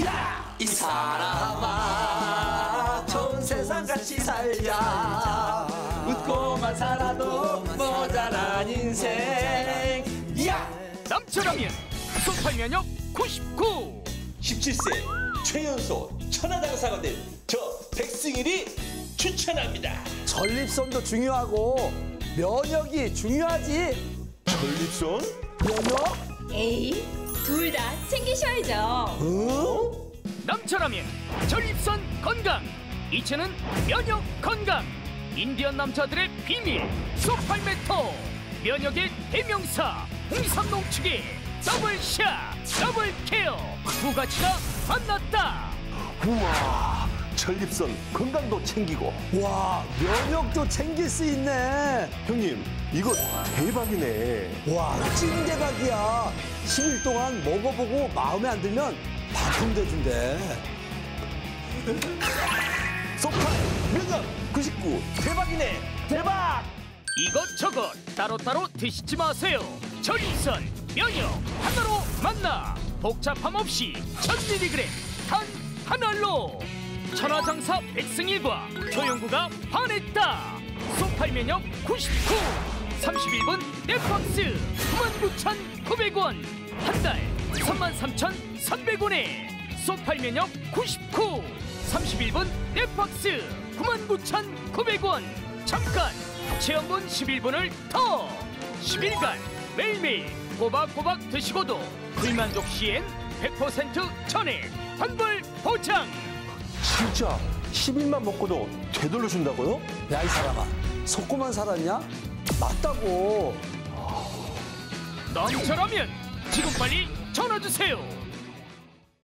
야! 이 사람아 좋은 세상같이 살자. 웃고만 살아도 모자란 인생. 야! 남철하면 쏘팔면역 99 17세 최연소 천하장사가 된 저 백승일이 추천합니다. 전립선도 중요하고 면역이 중요하지. 전립선? 면역? 에이, 둘 다 챙기셔야죠. 어? 남자라면 전립선 건강, 이체는 면역 건강. 인디언 남자들의 비밀, 쏘팔메토. 면역의 대명사, 홍삼농축액, 더블샷, 더블케어. 두 가지가 만났다. 우와, 전립선 건강도 챙기고, 와, 면역도 챙길 수 있네. 형님, 이거 대박이네. 와, 찐 대박이야. 10일 동안 먹어보고 마음에 안 들면 반품돼 준대. 쏘팔면역99 대박이네, 대박. 이것저것 따로따로 드시지 마세요. 전립선, 면역 하나로 만나. 복잡함 없이 1000mg 단 한 알로. 천하장사 백승일과 조영구가 반했다. 쏘팔면역 99 31분 넷박스 99,900원, 한 달 33,300원에 쏘팔면역 99 31분 넷박스 99,900원. 잠깐 체험은 11분을 더. 10일간 매일매일 꼬박꼬박 드시고도 불만족 시엔 100% 전액 환불 보장. 진짜 10일만 먹고도 되돌려 준다고요? 야, 이 사람아, 속고만 살았냐? 맞다고. 남자라면 지금 빨리 전화주세요.